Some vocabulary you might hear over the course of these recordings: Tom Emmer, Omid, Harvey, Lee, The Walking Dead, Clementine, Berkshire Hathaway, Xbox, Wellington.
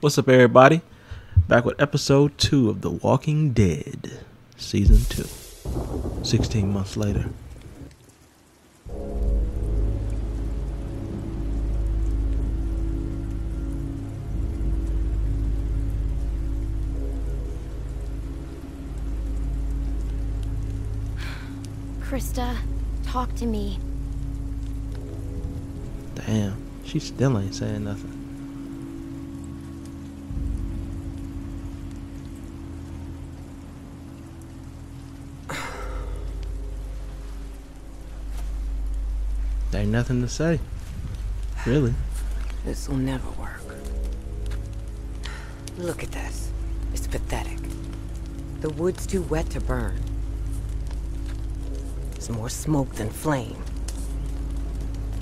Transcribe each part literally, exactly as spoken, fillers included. What's up, everybody? Back with episode two of The Walking Dead, season two. Sixteen months later. Krista, talk to me. Damn, she still ain't saying nothing. There ain't nothing to say. Really. This will never work. Look at this. It's pathetic. The wood's too wet to burn. It's more smoke than flame.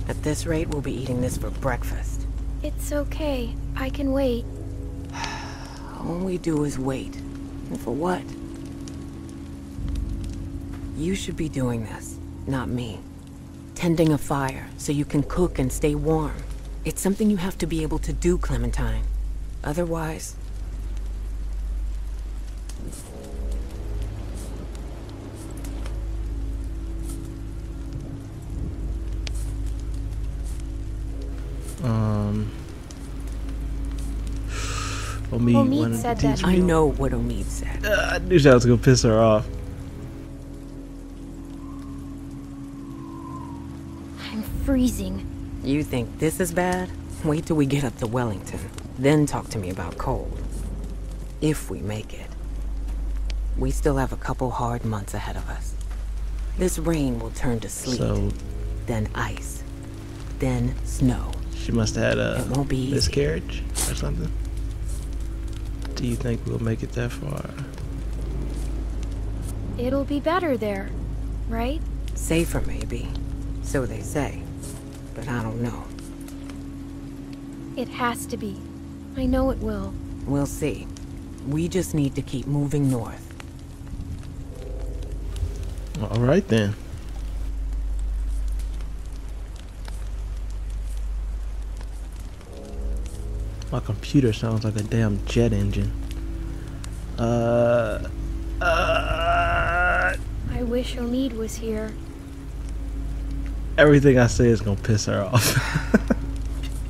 At this rate, we'll be eating this for breakfast. It's okay. I can wait. All we do is wait. And for what? You should be doing this, not me. Tending a fire so you can cook and stay warm. It's something you have to be able to do, Clementine. Otherwise... Um... Omid, Omid said that. I know what Omid said. Uh, I knew I was gonna piss her off. Freezing. You think this is bad? Wait till we get up to Wellington. Then talk to me about cold. If we make it. We still have a couple hard months ahead of us. This rain will turn to sleet. So, then ice. Then snow. She must have had a it won't be miscarriage easy. Or something. Do you think we'll make it that far? It'll be better there, right? Safer maybe. So they say. But I don't know. It has to be. I know it will. We'll see. We just need to keep moving north. All right then. My computer sounds like a damn jet engine. Uh. uh I wish Omid was here. Everything I say is gonna piss her off.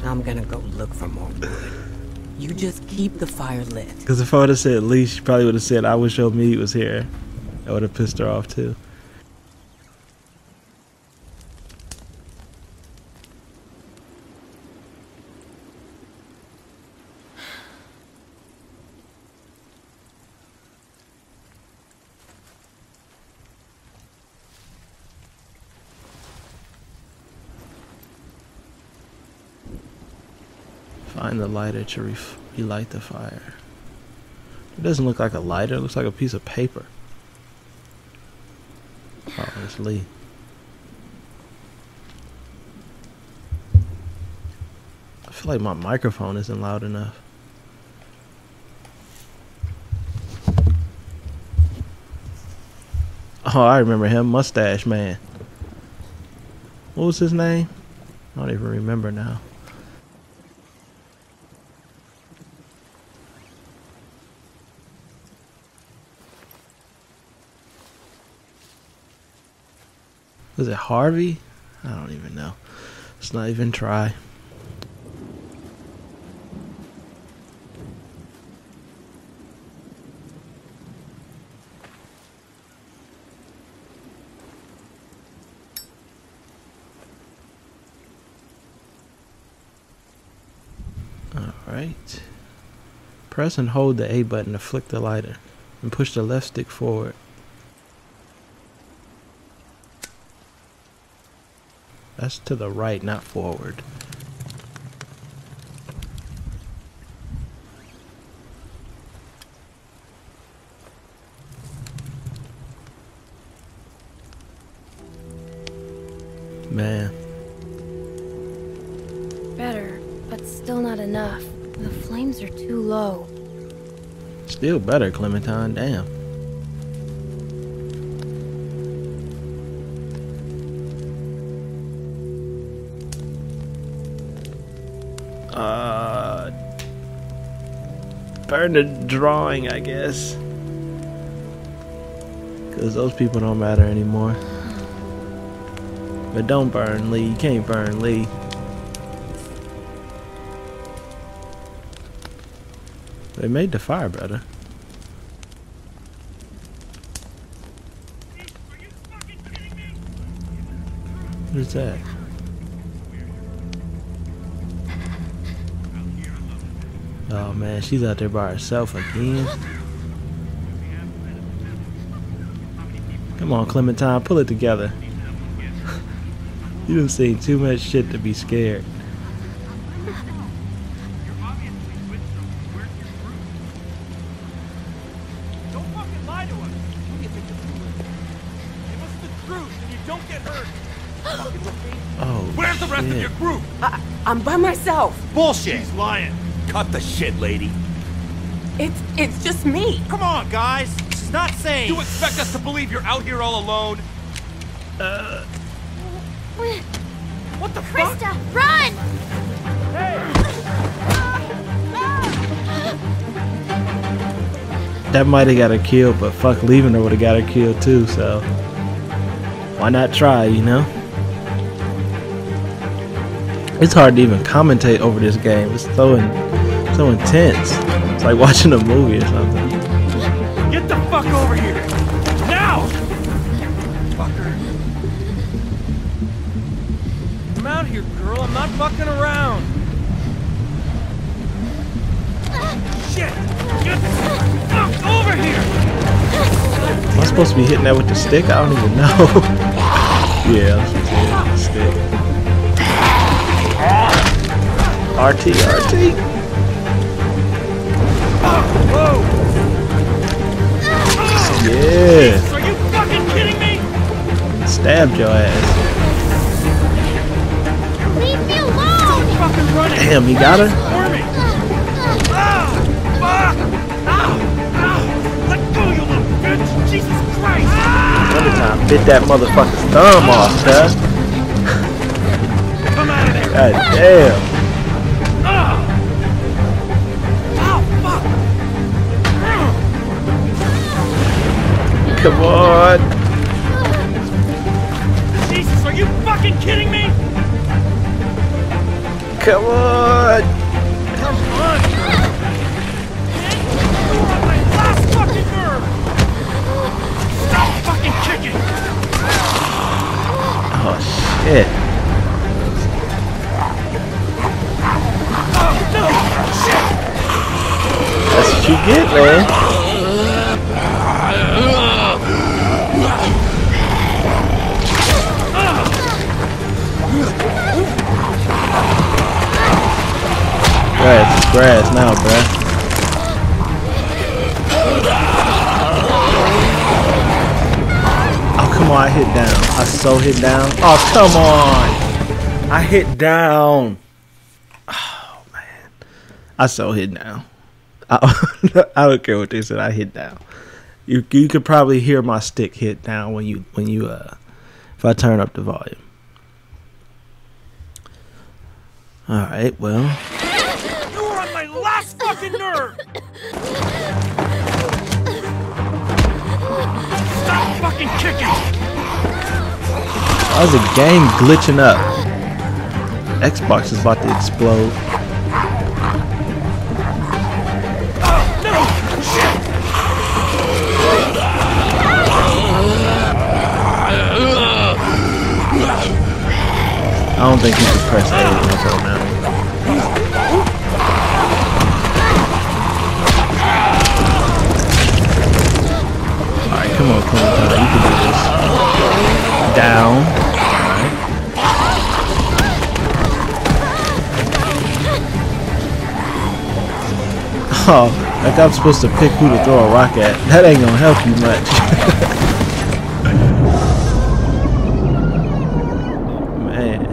I'm gonna go look for more wood. You just keep the fire lit. Because if I would have said Lee, she probably would have said, I wish Omid was here. That would have pissed her off too. Find the lighter to re relight the fire. It doesn't look like a lighter, it looks like a piece of paper. Oh, it's Lee. I feel like my microphone isn't loud enough. Oh, I remember him, Mustache Man. What was his name? I don't even remember now. Was it Harvey? I don't even know. Let's not even try. Alright. Press and hold the A button to flick the lighter and push the left stick forward. That's to the right, not forward. Man. Better, but still not enough. The flames are too low. Still better, Clementine, damn. burn the drawing, I guess. Because those people don't matter anymore. But don't burn Lee. You can't burn Lee. They made the fire better. What is that? Oh man, she's out there by herself again. Come on, Clementine, pull it together. You done seen too much shit to be scared. Don't fucking lie to us. You think it's true? Give us the truth and you don't get hurt. Oh, where's the rest of your group? I, I'm by myself. Bullshit. She's lying. Cut the shit, lady. It's it's just me. Come on, guys. She's not saying. You expect us to believe you're out here all alone? Uh. What the fuck? Krista, run! Hey! That might have got her killed, but fuck, leaving her would have got her killed too. So why not try? You know. It's hard to even commentate over this game. It's so in, so intense. It's like watching a movie or something. Get the fuck over here now, fucker! I'm out here, girl. I'm not fucking around. Shit! Get the fuck over here! Am I supposed to be hitting that with the stick? I don't even know. Yeah, I'm supposed to hit that with the stick. R T, R T. Oh, yeah. Jesus, are you fucking kidding me? Stabbed your ass. Leave me alone. Damn, he got her. Oh, fuck. Ow, ow. Let go, you little bitch. Jesus Christ. Another time, bit that motherfucker's thumb off, huh? Come out of there. God damn. Come on! Jesus, are you fucking kidding me? Come on! Come on! You are my last fucking nerve! Stop fucking kicking! Oh shit! Oh no! Shit! That's what you get, man. Grass, it's grass now, bruh. Oh, come on, I hit down. I so hit down. Oh, come on. I hit down. Oh, man. I so hit down. I, I don't care what they said. I hit down. You you could probably hear my stick hit down when you, when you, uh, if I turn up the volume. All right, well. Fucking nerve! Stop fucking kicking! Why is the game glitching up? Xbox is about to explode. Oh no! Shit! I don't think you can press A right now. Come on, Clementine, you can do this. Down. Alright. Oh, like I'm supposed to pick who to throw a rock at. That ain't gonna help you much. Man.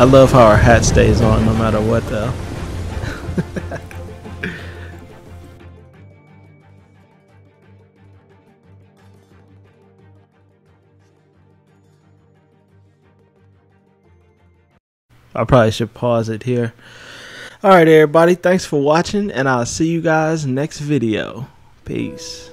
I love how our hat stays on no matter what, though. I probably should pause it here. All right, everybody. Thanks for watching, and I'll see you guys next video. Peace.